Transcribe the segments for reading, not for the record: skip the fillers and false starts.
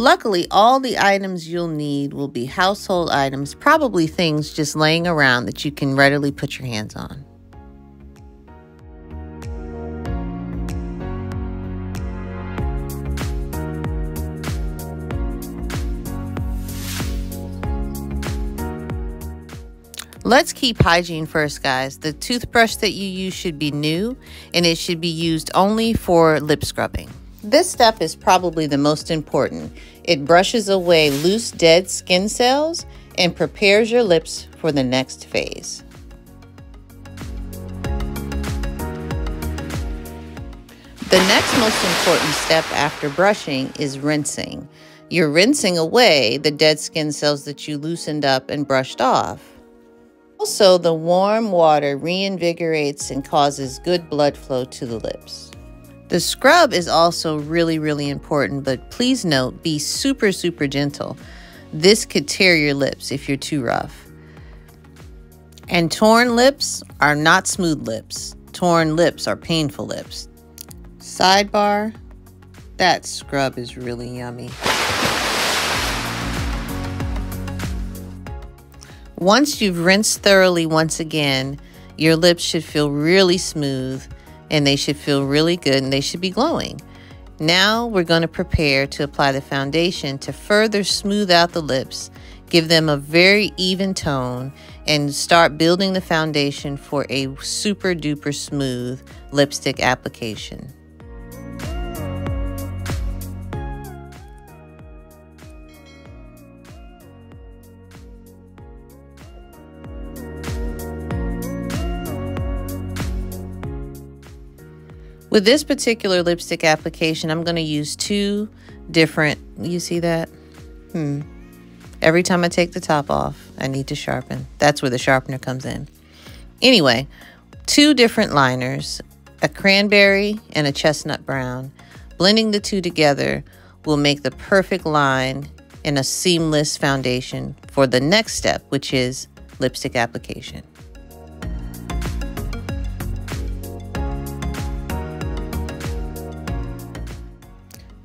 Luckily, all the items you'll need will be household items, probably things just laying around that you can readily put your hands on. Let's keep hygiene first, guys. The toothbrush that you use should be new, and it should be used only for lip scrubbing. This step is probably the most important. It brushes away loose dead skin cells and prepares your lips for the next phase. The next most important step after brushing is rinsing. You're rinsing away the dead skin cells that you loosened up and brushed off. Also, the warm water reinvigorates and causes good blood flow to the lips. The scrub is also really important, but please note, be super gentle. This could tear your lips if you're too rough. And torn lips are not smooth lips. Torn lips are painful lips. Sidebar, that scrub is really yummy. Once you've rinsed thoroughly once again, your lips should feel really smooth and they should feel really good and they should be glowing. Now we're going to prepare to apply the foundation to further smooth out the lips, give them a very even tone, and start building the foundation for a super duper smooth lipstick application. With this particular lipstick application, I'm going to use two different, you see that? Every time I take the top off, I need to sharpen. That's where the sharpener comes in. Anyway, two different liners, a cranberry and a chestnut brown. Blending the two together will make the perfect line and a seamless foundation for the next step, which is lipstick application.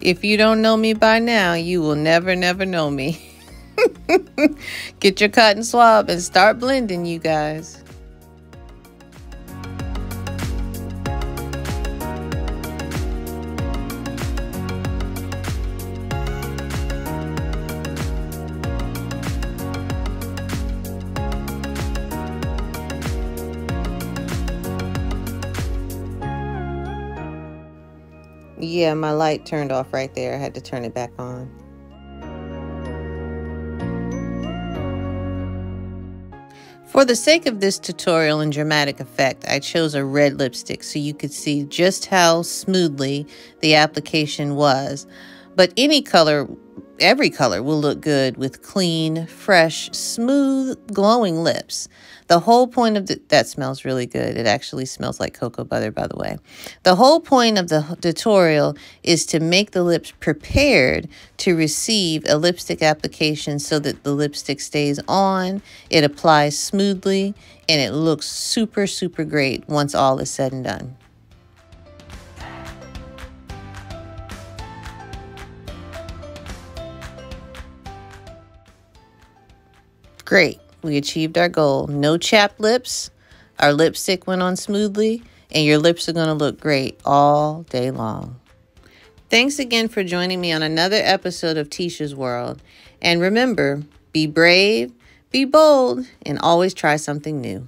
If you don't know me by now, you will never know me. Get your cotton swab and start blending, you guys. Yeah, my light turned off right there. I had to turn it back on. For the sake of this tutorial and dramatic effect, I chose a red lipstick so you could see just how smoothly the application was. But any color, every color will look good with clean, fresh, smooth, glowing lips. The whole point of that smells really good. It actually smells like cocoa butter, by the way. The whole point of the tutorial is to make the lips prepared to receive a lipstick application so that the lipstick stays on, it applies smoothly, and it looks super great once all is said and done. Great, we achieved our goal. No chapped lips, our lipstick went on smoothly, and your lips are gonna look great all day long. Thanks again for joining me on another episode of Tisha's World. And remember, be brave, be bold, and always try something new.